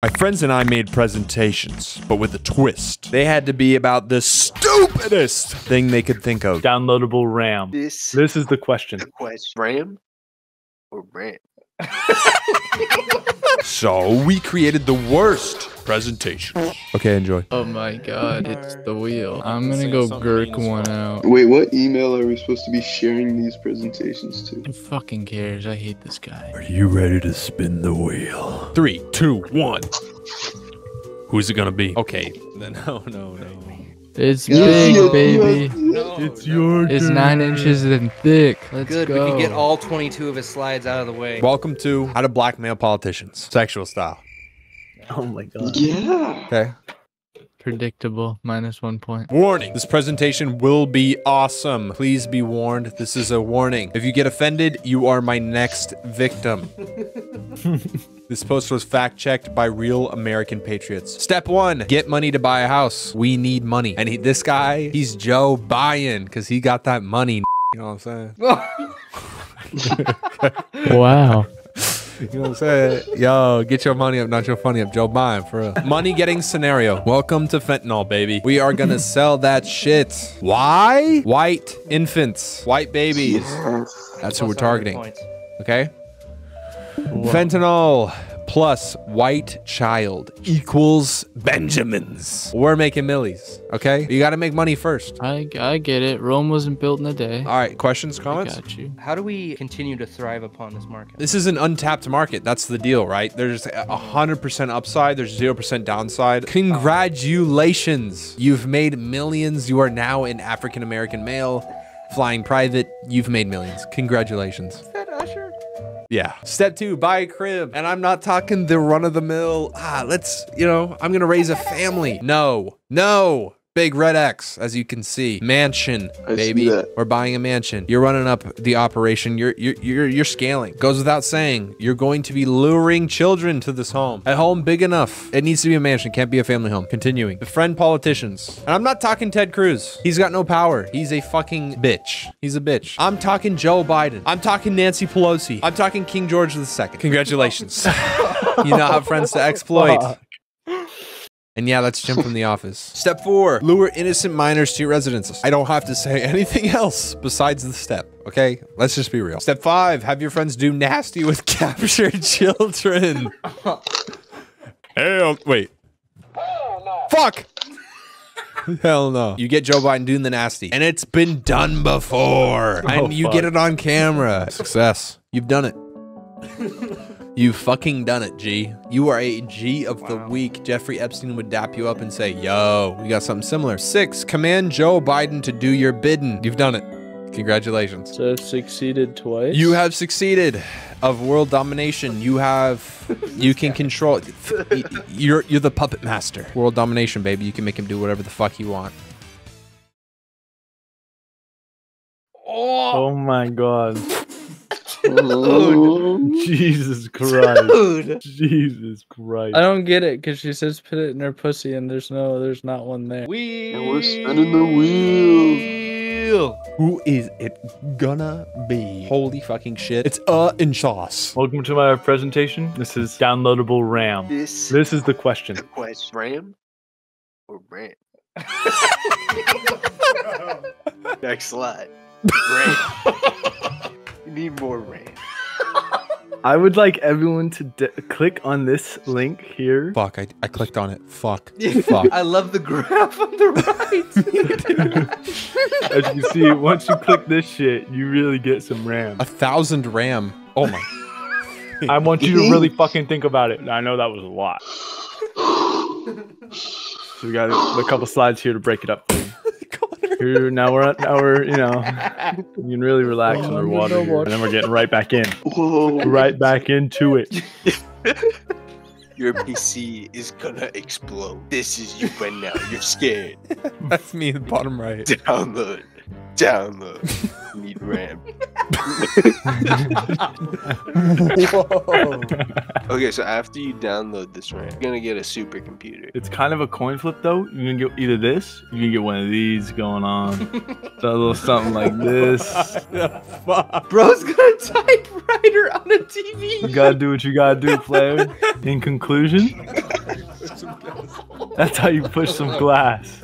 My friends and I made presentations, but with a twist. They had to be about the stupidest thing they could think of. Downloadable RAM. This is the question. RAM or RAM? So we created the worst presentation. Okay, enjoy. Oh my god, it's the wheel. I'm gonna go gurk one out. Wait, what email are we supposed to be sharing these presentations to? Who fucking cares? I hate this guy. Are you ready to spin the wheel? 3, 2, 1. Who's it gonna be? Okay. No. It's big, baby. It's your turn. It's 9 inches and thick. Let's go. Good, we can get all 22 of his slides out of the way. Welcome to How to Blackmail Politicians. Sexual style. Oh my god. Yeah. Okay. Predictable. -1 point. Warning. This presentation will be awesome. Please be warned. This is a warning. If you get offended, you are my next victim. This post was fact-checked by real American patriots. Step 1, get money to buy a house. We need money. And this guy, he's Joe Biden because he got that money. You know what I'm saying? Wow. You know what I'm saying? Yo, get your money up, not your funny up. Joe Biden, for real. Money getting scenario. Welcome to fentanyl, baby. We are going to sell that shit. Why? White infants. White babies. That's who we're targeting. Okay? Whoa. Fentanyl plus white child equals Benjamins. We're making millies, okay? You got to make money first. I get it. Rome wasn't built in a day. All right, questions, comments? I got you. How do we continue to thrive upon this market? This is an untapped market. That's the deal, right? There's 100% upside. There's 0% downside. Congratulations. You've made millions. You are now an African-American male flying private. You've made millions. Congratulations. Is that Usher? Yeah. Step 2, buy a crib. And I'm not talking the run-of-the-mill, I'm gonna raise a family. No. Big red X, as you can see. Mansion, baby. We're buying a mansion. You're running up the operation. You're scaling. Goes without saying, you're going to be luring children to this home. A home big enough. It needs to be a mansion. Can't be a family home. Continuing. Befriend politicians. And I'm not talking Ted Cruz. He's got no power. He's a fucking bitch. He's a bitch. I'm talking Joe Biden. I'm talking Nancy Pelosi. I'm talking King George II. Congratulations. You now have friends to exploit. And yeah, that's Jim from The Office. Step 4, lure innocent minors to your residences. I don't have to say anything else besides the step, okay? Let's just be real. Step 5, have your friends do nasty with captured children. Hell, wait. Hell no. Fuck! Hell no. You get Joe Biden doing the nasty. And it's been done before. And you get it on camera. Success. You've done it. You fucking done it, G. You are a G of the week. Jeffrey Epstein would dap you up and say, yo, we got something similar. 6, command Joe Biden to do your bidding. You've done it. Congratulations. So I've succeeded twice? You have succeeded of world domination. You can control. You're the puppet master. World domination, baby. You can make him do whatever the fuck you want. Oh my God. Dude. Jesus Christ. Dude. Jesus Christ. I don't get it because she says put it in her pussy and there's not one there. We're spinning the wheel. Who is it gonna be? Holy fucking shit. It's in Sauce. Welcome to my presentation. This is downloadable RAM. This is the question. RAM or RAM? Next slide. RAM. Need more rain. I would like everyone to click on this link here. Fuck, I clicked on it. Fuck. Fuck. I love the graph on the right. As you see, once you click this shit, you really get some RAM. 1,000 RAM. Oh my. I want you to really fucking think about it. I know that was a lot. So we got a couple slides here to break it up for you. Now we're you can really relax on our water here, and then we're getting right back in. Whoa. Right back into it. Your PC is gonna explode. This is you right now. You're scared. That's me in the bottom right. Download. Need RAM. Whoa. Okay, so after you download this RAM, you're gonna get a supercomputer. It's kind of a coin flip though. You can get either this, you can get one of these going on, a little something like this. Bro's gonna typewriter on a TV. You gotta do what you gotta do, player. In conclusion, that's how you push some glass.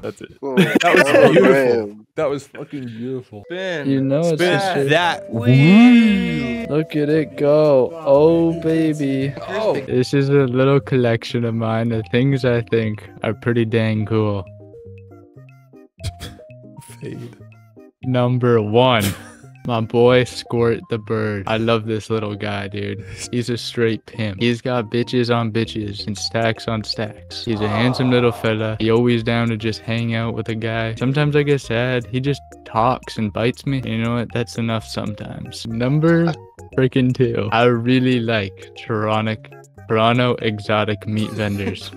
That's it. Whoa, that was beautiful. Man. That was fucking beautiful. Spin, you know it's just that. Wheel. Look at it go. Oh baby. Oh. This is a little collection of mine. The things I think are pretty dang cool. Fade. Number 1. My boy, Squirt the Bird. I love this little guy, dude. He's a straight pimp. He's got bitches on bitches and stacks on stacks. He's a handsome little fella. He always down to just hang out with a guy. Sometimes I get sad. He just talks and bites me. You know what? That's enough sometimes. Number 2. I really like Toronto exotic meat vendors.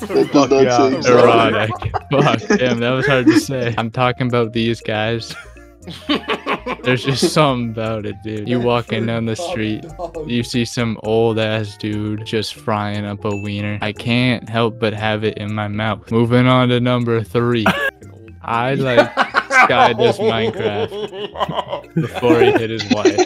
Fuck yeah. Erotic. Fuck. Damn, that was hard to say. I'm talking about these guys. There's just something about it, dude. You walking down the street, you see some old ass dude just frying up a wiener. I can't help but have it in my mouth. Moving on to number 3. I like Sky Disc Minecraft before he hit his wife.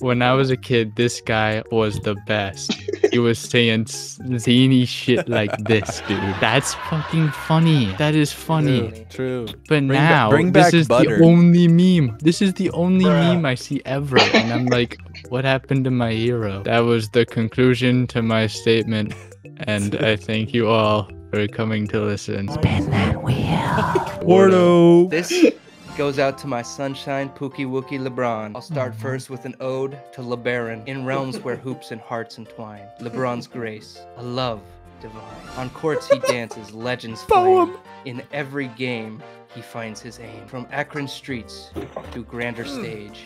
When I was a kid, this guy was the best. He was saying zany shit like this, dude. That's fucking funny. That is funny. True. But now, this is the only meme. This is the only meme I see ever. And I'm like, what happened to my hero? That was the conclusion to my statement. And I thank you all for coming to listen. Spin that wheel. Wardo. This goes out to my sunshine, Pookie Wookie LeBron. I'll start first with an ode to LeBaron. In realms where hoops and hearts entwine, LeBron's grace, a love divine. On courts he dances, legends flame. In every game, he finds his aim. From Akron streets to grander stage,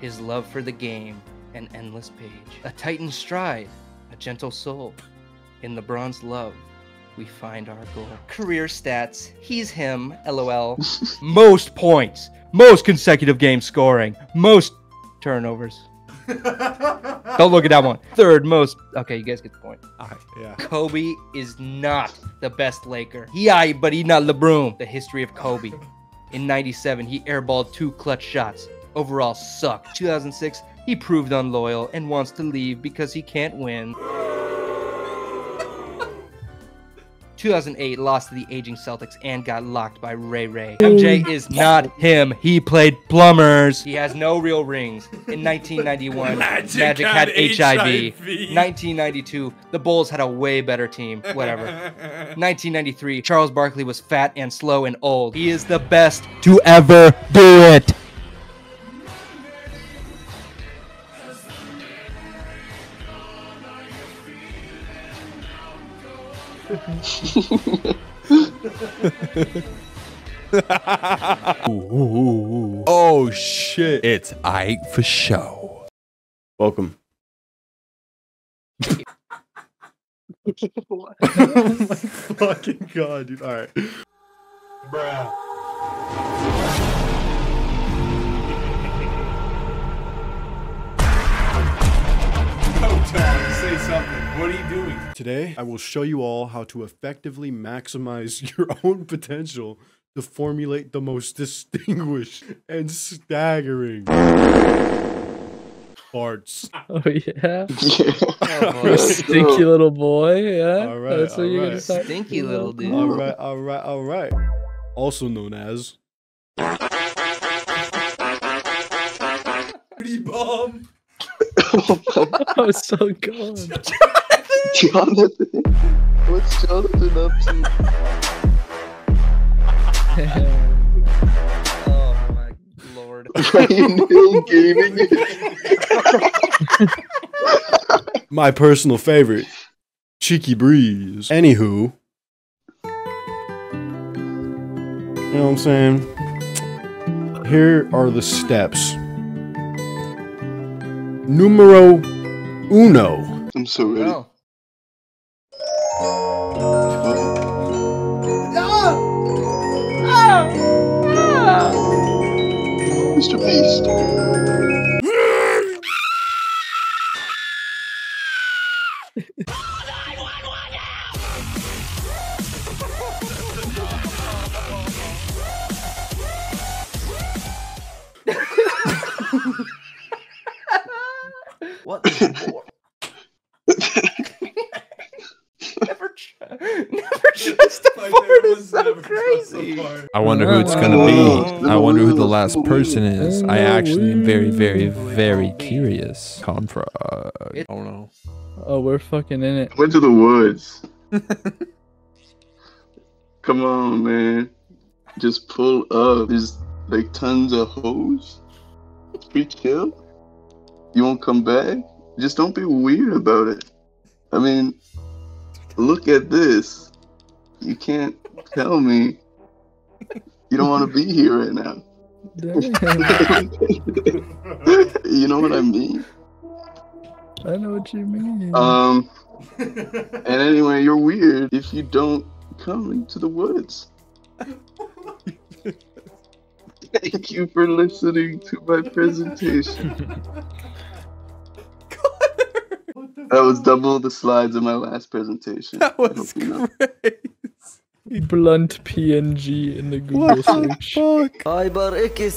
his love for the game, an endless page. A titan stride, a gentle soul. In LeBron's love, we find our goal. Career stats, he's him, LOL. Most points, most consecutive game scoring, most turnovers. Don't look at that one. Third most. Okay, you guys get the point. Right, yeah. Kobe is not the best Laker. But he not LeBron. The history of Kobe. In 97, he airballed 2 clutch shots. Overall sucked. 2006, he proved unloyal and wants to leave because he can't win. 2008, lost to the aging Celtics and got locked by Ray Ray. MJ is not him. He played plumbers. He has no real rings. In 1991, Magic had HIV. 1992, the Bulls had a way better team. Whatever. 1993, Charles Barkley was fat and slow and old. He is the best to ever do it. Oh shit, it's Ike for show. Welcome. Oh my fucking god, dude. All right, bruh. Say something. What are you doing? Today, I will show you all how to effectively maximize your own potential to formulate the most distinguished and staggering farts. Oh, yeah? Oh, stinky little boy, yeah? All right, that's what you're going to say. Stinky little dude. All right, all right, all right. Also known as... Pretty bomb. I was so gone. Jonathan? What's Jonathan up to? Oh my lord. Ryan Hill Gaming. My personal favorite, Cheeky Breeze. Anywho. You know what I'm saying? Here are the steps. Numero 1. I'm so ready. Oh. Mr. Beast. What the Never trust a fart is so crazy. I wonder who it's gonna be. I wonder who the last person is. I actually am very, very, very curious. Confrawg. I don't know. Oh, we're fucking in it. Went to the woods. Come on, man. Just pull up. There's like tons of hoes. Be chill. You won't come back? Just don't be weird about it. I mean, look at this. You can't tell me you don't want to be here right now. You know what I mean? I know what you mean. And anyway, you're weird if you don't come into the woods. Thank you for listening to my presentation. That was double the slides of my last presentation. That was crazy. Blunt PNG in the Google search. What the fuck?